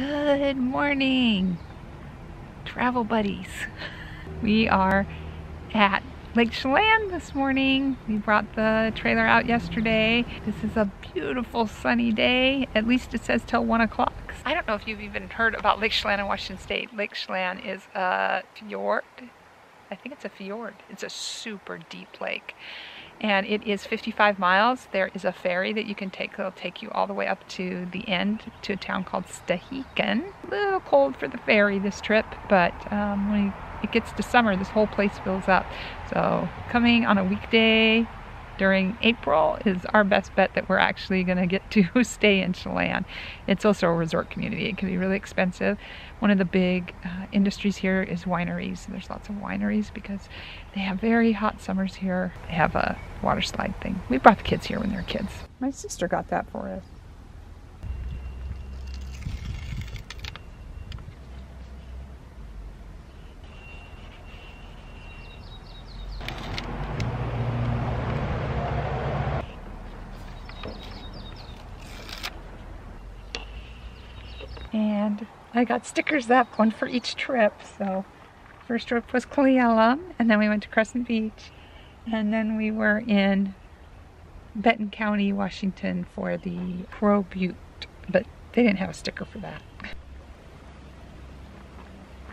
Good morning, travel buddies. We are at Lake Chelan this morning. We brought the trailer out yesterday. This is a beautiful sunny day. At least it says till 1 o'clock. I don't know if you've even heard about Lake Chelan in Washington State. Lake Chelan is a fjord. I think it's a fjord. It's a super deep lake. And it is 55 miles. There is a ferry that you can take that'll take you all the way up to the end to a town called Stehekin. A little cold for the ferry this trip, but when it gets to summer, this whole place fills up. So coming on a weekday during April is our best bet that we're actually gonna get to stay in Chelan. It's also a resort community. It can be really expensive. One of the big industries here is wineries. There's lots of wineries because they have very hot summers here. They have a water slide thing. We brought the kids here when they were kids. My sister got that for us. And I got stickers up, one for each trip. So first trip was Kaleelum, and then we went to Crescent Beach, and then we were in Benton County, Washington for the Pro Butte, but they didn't have a sticker for that.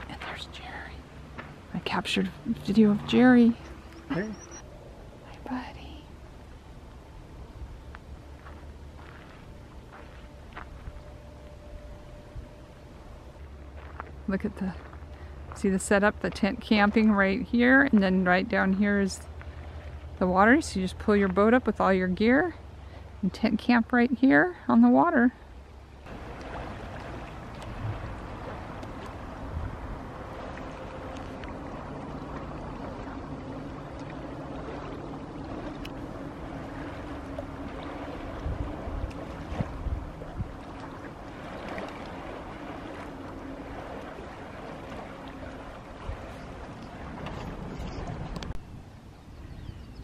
And there's Jerry. I captured a video of Jerry. Hey. My buddy. Look at the, see the setup, the tent camping right here, and then right down here is the water. So you just pull your boat up with all your gear and tent camp right here on the water.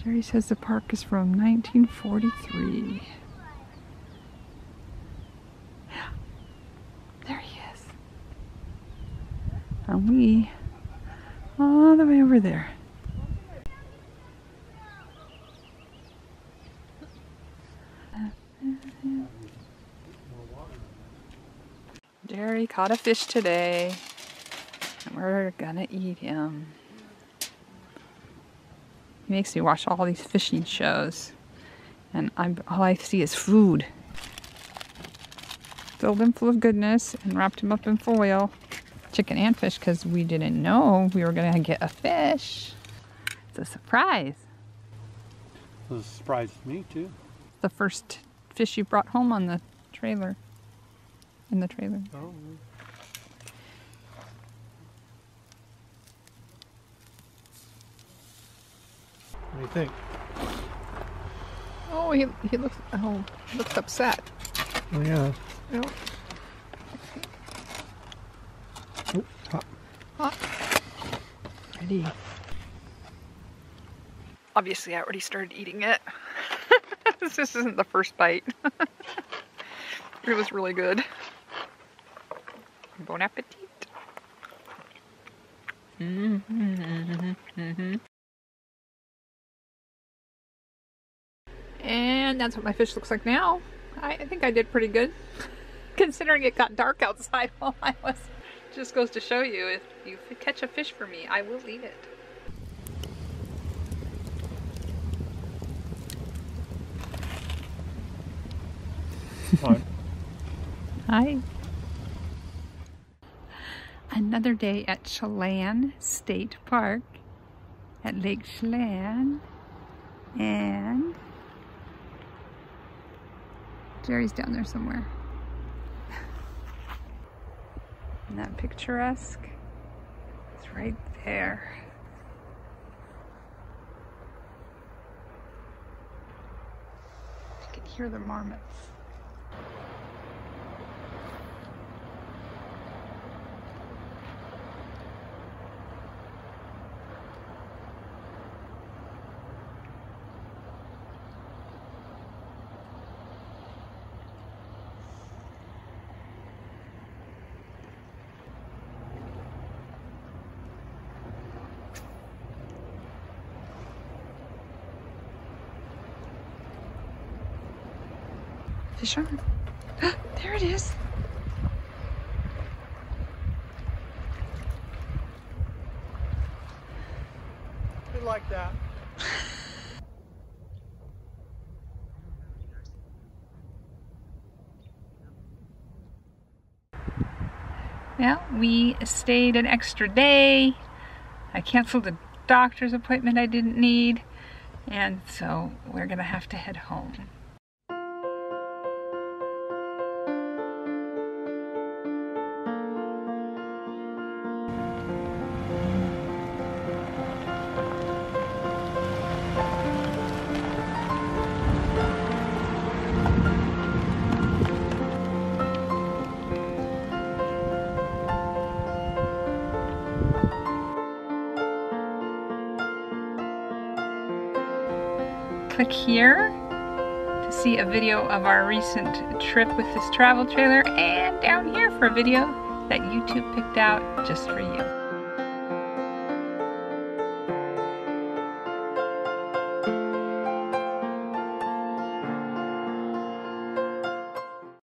Jerry says the park is from 1943. There he is. And we all the way over there. Jerry caught a fish today, and we're gonna eat him. He makes me watch all these fishing shows, and all I see is food. Filled him full of goodness and wrapped him up in foil, chicken and fish, because we didn't know we were gonna get a fish. It's a surprise. It was a surprise to me too. The first fish you brought home on the trailer. In the trailer. Oh. What do you think? Oh, he looks upset. Oh, yeah. Oh. Oh, hop. Hop. Ready. Obviously, I already started eating it. This isn't the first bite. It was really good. Bon appetit. And that's what my fish looks like now. I think I did pretty good, considering it got dark outside while I was. Just goes to show you, if you catch a fish for me, I will eat it. Hi. Hi. Another day at Chelan State Park, at Lake Chelan, and Jerry's down there somewhere. Isn't that picturesque? It's right there. You can hear the marmots. fish on. There it is. We like that. Yeah, we stayed an extra day. I canceled the doctor's appointment I didn't need, and so we're gonna have to head home. Click here to see a video of our recent trip with this travel trailer, and down here for a video that YouTube picked out just for you.